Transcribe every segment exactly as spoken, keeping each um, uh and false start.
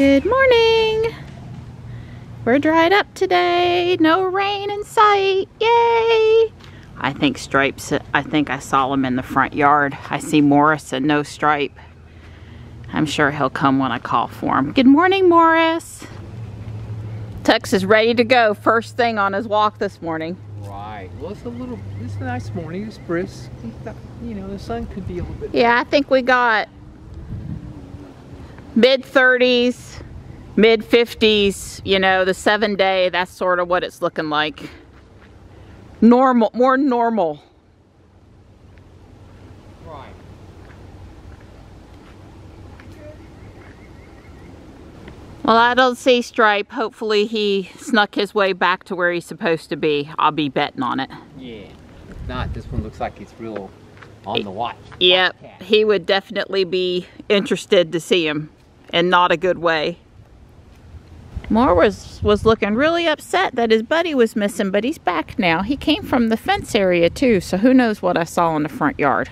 Good morning. We're dried up today. No rain in sight. Yay. I think Stripes, I think I saw him in the front yard. I see Morris and no Stripe. I'm sure he'll come when I call for him. Good morning, Morris. Tux is ready to go first thing on his walk this morning. Right. Well, it's a little, it's a nice morning. It's brisk. You know, the sun could be a little bit. Yeah, I think we got mid thirties, mid fifties, you know, the seven day, that's sort of what it's looking like. Normal, more normal. Right. Well, I don't see Stripe. Hopefully he snuck his way back to where he's supposed to be. I'll be betting on it. Yeah. If not, this one looks like it's real on the watch. Yep. Watch, he would definitely be interested to see him, and not a good way. Moore was, was looking really upset that his buddy was missing, but he's back now. He came from the fence area too, so who knows what I saw in the front yard.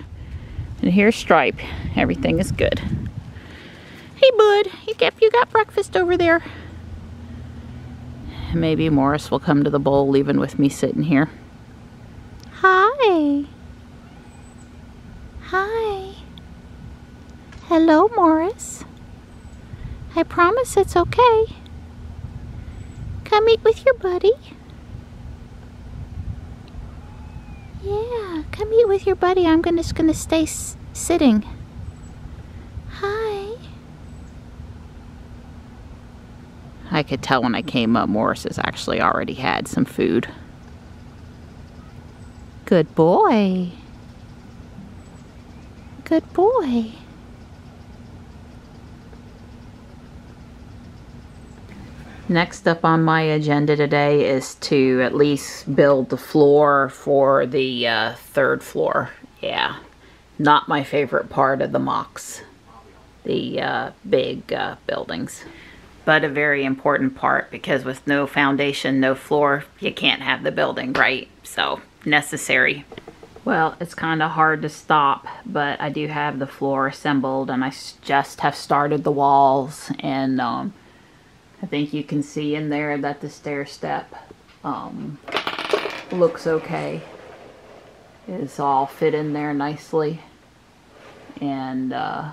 And here's Stripe. Everything is good. Hey, bud. You got, you got breakfast over there. Maybe Morris will come to the bowl, even with me sitting here. Hi. Hi. Hello, Morris. I promise it's okay. Come eat with your buddy. Yeah, come eat with your buddy. I'm gonna, just going to stay s sitting. Hi. I could tell when I came up, Morris has actually already had some food. Good boy. Good boy. Next up on my agenda today is to at least build the floor for the uh, third floor. Yeah, not my favorite part of the mocks, the uh, big uh, buildings, but a very important part, because with no foundation, no floor, you can't have the building, right? So necessary. Well, it's kind of hard to stop, but I do have the floor assembled, and I just have started the walls, and um, I think you can see in there that the stair step um, looks okay. It's all fit in there nicely. And uh,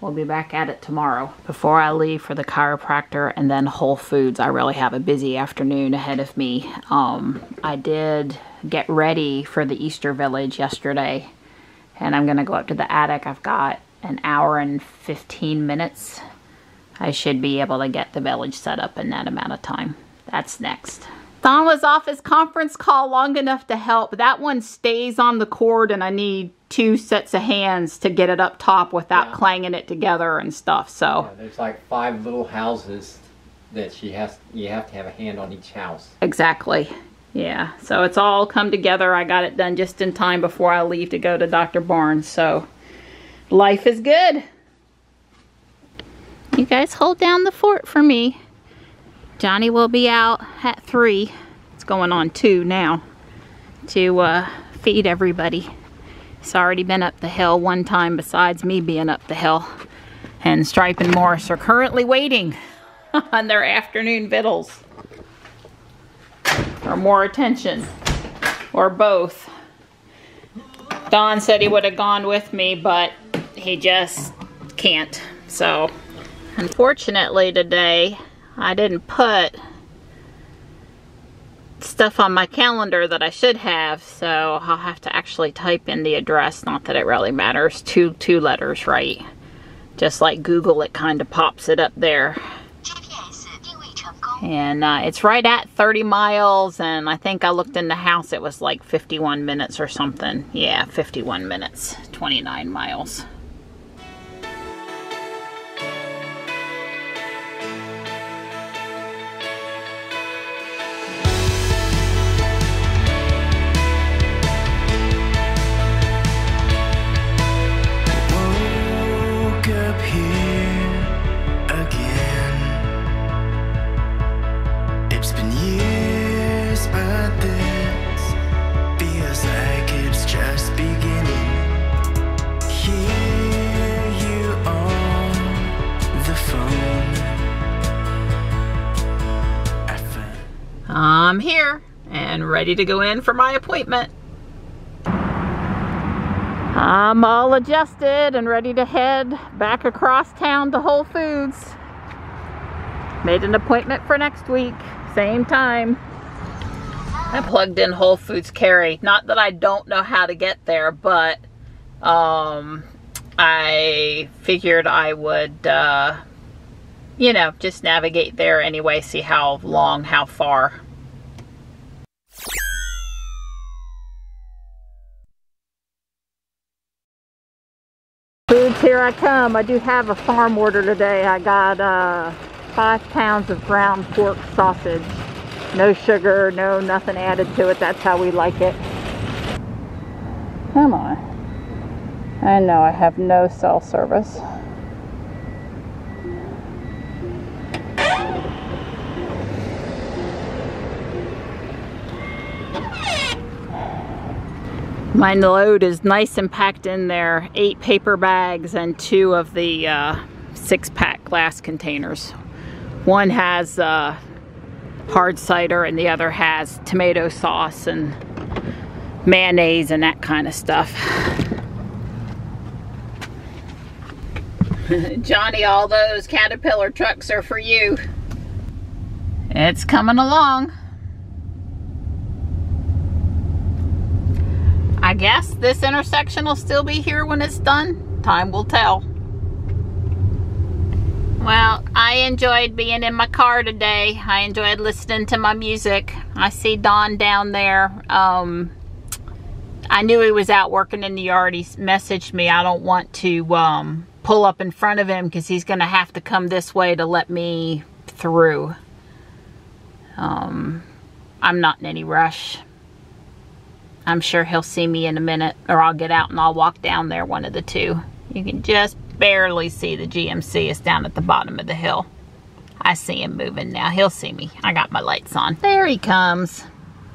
we'll be back at it tomorrow. Before I leave for the chiropractor and then Whole Foods, I really have a busy afternoon ahead of me. Um, I did get ready for the Easter Village yesterday, and I'm gonna go up to the attic. I've got an hour and fifteen minutes. I should be able to get the village set up in that amount of time. That's next. Don was off his conference call long enough to help. That one stays on the cord, and I need two sets of hands to get it up top without yeah. clanging it together and stuff. So yeah, there's like five little houses that she has. You have to have a hand on each house. Exactly. Yeah. So it's all come together. I got it done just in time before I leave to go to Doctor Barnes. So life is good. You guys hold down the fort for me. Johnny will be out at three. It's going on two now to uh, feed everybody. He's already been up the hill one time besides me being up the hill. And Stripe and Morris are currently waiting on their afternoon victuals. Or more attention. Or both. Don said he would have gone with me, but he just can't. So... unfortunately today, I didn't put stuff on my calendar that I should have, so I'll have to actually type in the address, not that it really matters, two, two letters, right? Just like Google, it kind of pops it up there. And uh, it's right at thirty miles, and I think I looked in the house, it was like fifty-one minutes or something. Yeah, fifty-one minutes, twenty-nine miles. Feels like it's just beginning. Here I'm here and ready to go in for my appointment. I'm all adjusted and ready to head back across town to Whole Foods. Made an appointment for next week, same time. I plugged in Whole Foods Carry. Not that I don't know how to get there, but um, I figured I would, uh, you know, just navigate there anyway, see how long, how far. Foods, here I come. I do have a farm order today. I got uh, five pounds of ground pork sausage. No sugar, no nothing added to it. That's how we like it. Come on. I know I have no cell service. My load is nice and packed in there. Eight paper bags and two of the uh, six-pack glass containers. One has uh, hard cider and the other has tomato sauce and mayonnaise and that kind of stuff. Johnny, all those Caterpillar trucks are for you. It's coming along. I guess this intersection will still be here when it's done. Time will tell. Well, I enjoyed being in my car today. I enjoyed listening to my music. I see Don down there. Um, I knew he was out working in the yard. He messaged me. I don't want to um, pull up in front of him because he's going to have to come this way to let me through. Um, I'm not in any rush. I'm sure he'll see me in a minute, or I'll get out and I'll walk down there, one of the two. You can just barely see the G M C. It's down at the bottom of the hill. I see him moving now. He'll see me. I got my lights on. There he comes.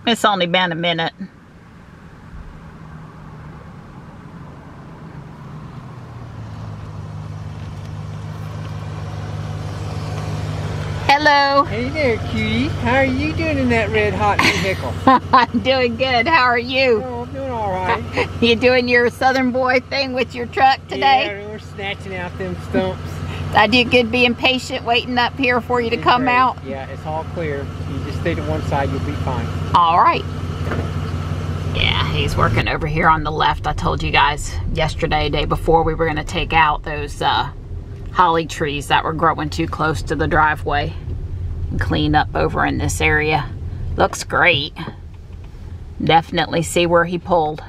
It's only been a minute. Hello. Hey there, cutie. How are you doing in that red hot vehicle? I'm doing good. How are you? Oh, I'm doing all right. You doing your Southern boy thing with your truck today? Yeah, we're snatching out them stumps. I do good being patient, waiting up here for you to come great. out. Yeah, it's all clear. You just stay to one side, you'll be fine. All right. Yeah, he's working over here on the left. I told you guys yesterday, day before, we were going to take out those uh, holly trees that were growing too close to the driveway. Clean up over in this area. Looks great. Definitely see where he pulled.